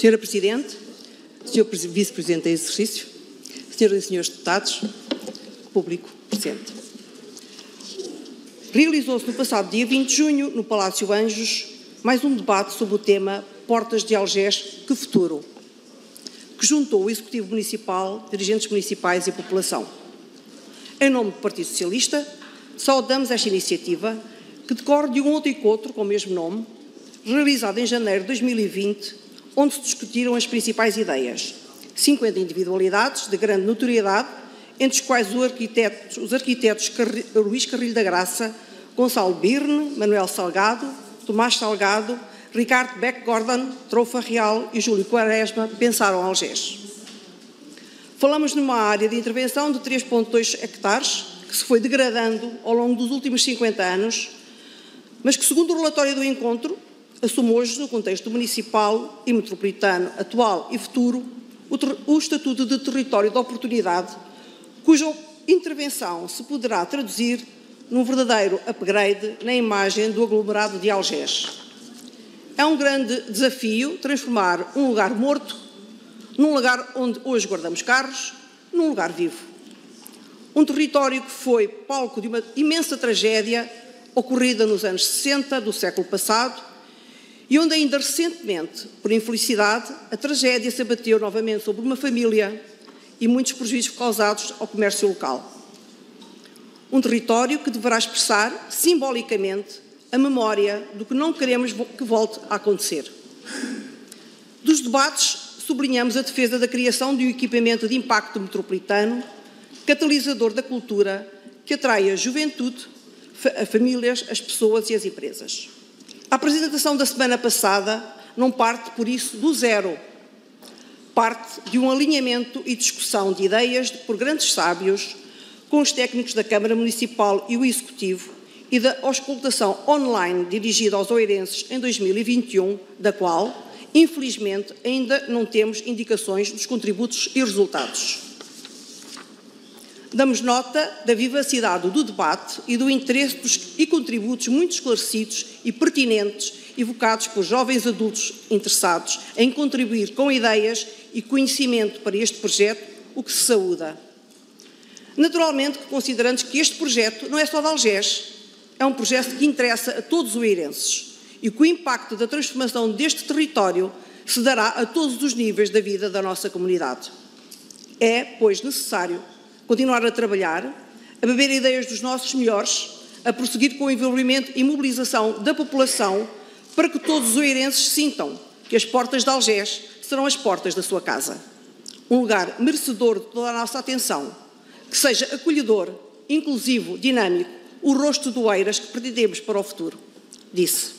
Senhora Presidente, Senhor Vice-Presidente em Exercício, Senhoras e Senhores Deputados, Público presente. Realizou-se no passado dia 20 de junho, no Palácio Anjos, mais um debate sobre o tema Portas de Algés, que futuro? Que juntou o Executivo Municipal, dirigentes municipais e população. Em nome do Partido Socialista, saudamos esta iniciativa, que decorre de um outro encontro com o mesmo nome, realizado em janeiro de 2020, onde se discutiram as principais ideias. 50 individualidades de grande notoriedade, entre os quais os arquitetos Luís Carrilho da Graça, Gonçalo Birne, Manuel Salgado, Tomás Salgado, Ricardo Beck Gordon, Trofa Real e Júlio Quaresma pensaram Algés. Falamos numa área de intervenção de 3,2 hectares, que se foi degradando ao longo dos últimos 50 anos, mas que, segundo o relatório do encontro, assume hoje, no contexto municipal e metropolitano atual e futuro, o estatuto de território de oportunidade, cuja intervenção se poderá traduzir num verdadeiro upgrade na imagem do aglomerado de Algés. É um grande desafio transformar um lugar morto num lugar onde hoje guardamos carros, num lugar vivo. Um território que foi palco de uma imensa tragédia ocorrida nos anos 60 do século passado e onde ainda recentemente, por infelicidade, a tragédia se abateu novamente sobre uma família e muitos prejuízos causados ao comércio local. Um território que deverá expressar, simbolicamente, a memória do que não queremos que volte a acontecer. Dos debates, sublinhamos a defesa da criação de um equipamento de impacto metropolitano, catalisador da cultura, que atrai a juventude, as famílias, as pessoas e as empresas. A apresentação da semana passada não parte, por isso, do zero. Parte de um alinhamento e discussão de ideias por grandes sábios, com os técnicos da Câmara Municipal e o Executivo, e da auscultação online dirigida aos oeirenses em 2021, da qual, infelizmente, ainda não temos indicações dos contributos e resultados. Damos nota da vivacidade do debate e do interesse e contributos muito esclarecidos e pertinentes evocados por jovens adultos interessados em contribuir com ideias e conhecimento para este projeto, o que se saúda. Naturalmente, considerando que este projeto não é só de Algés, é um projeto que interessa a todos os oeirenses e que o impacto da transformação deste território se dará a todos os níveis da vida da nossa comunidade. É, pois, necessário continuar a trabalhar, a beber ideias dos nossos melhores, a prosseguir com o envolvimento e mobilização da população para que todos os oeirenses sintam que as portas de Algés serão as portas da sua casa. Um lugar merecedor de toda a nossa atenção, que seja acolhedor, inclusivo, dinâmico, o rosto do Oeiras que pretendemos para o futuro, disse.